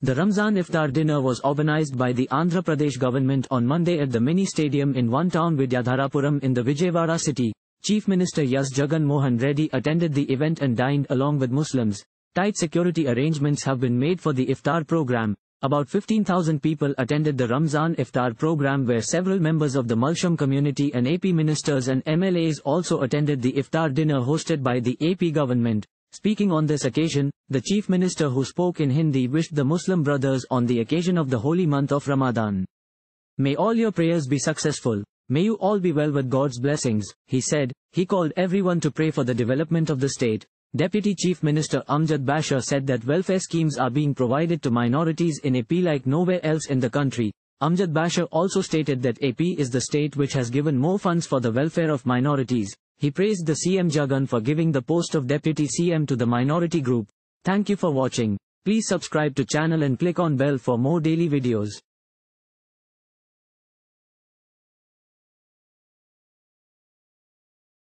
The Ramzan Iftar dinner was organized by the Andhra Pradesh government on Monday at the mini stadium in one town Vidyadharapuram in the Vijayawada city. Chief Minister YS Jagan Mohan Reddy attended the event and dined along with Muslims. Tight security arrangements have been made for the Iftar program. About 15,000 people attended the Ramzan Iftar program where several members of the Mulsham community and AP ministers and MLAs also attended the Iftar dinner hosted by the AP government. Speaking on this occasion, the Chief Minister who spoke in Hindi wished the Muslim brothers on the occasion of the holy month of Ramadan. May all your prayers be successful. May you all be well with God's blessings, he said. He called everyone to pray for the development of the state. Deputy Chief Minister Amjad Basher said that welfare schemes are being provided to minorities in AP like nowhere else in the country. Amjad Basher also stated that AP is the state which has given more funds for the welfare of minorities. He praised the CM Jagan for giving the post of Deputy CM to the minority group. Thank you for watching. Please subscribe to channel and click on bell for more daily videos.